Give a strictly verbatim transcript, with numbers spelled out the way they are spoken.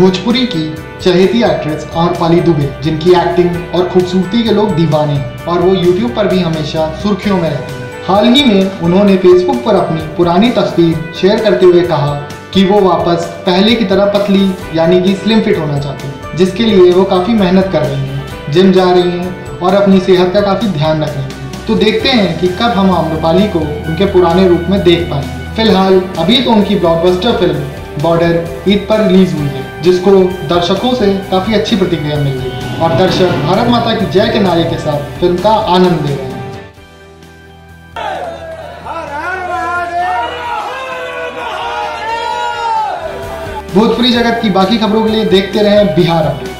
भोजपुरी की चहेती एक्ट्रेस आम्रपाली दुबे, जिनकी एक्टिंग और खूबसूरती के लोग दीवाने हैं और वो यूट्यूब पर भी हमेशा सुर्खियों में रहती हैं। हाल ही में उन्होंने फेसबुक पर अपनी पुरानी तस्वीर शेयर करते हुए कहा कि वो वापस पहले की तरह पतली यानी कि स्लिम फिट होना चाहती हैं, जिसके लिए वो काफ़ी मेहनत कर रही हैं, जिम जा रही हैं और अपनी सेहत का काफ़ी ध्यान रख रही हैं। तो देखते हैं कि कब हम आम्रपाली को उनके पुराने रूप में देख पाएंगे। फिलहाल अभी तो उनकी ब्लॉकबस्टर फिल्म बॉर्डर ईद पर रिलीज हुई है, जिसको दर्शकों से काफ़ी अच्छी प्रतिक्रिया मिल रही है और दर्शक भारत माता की जय के नारे के साथ फिल्म का आनंद ले रहे हैं। भोजपुरी जगत की बाकी खबरों के लिए देखते रहें बिहार अपडेट।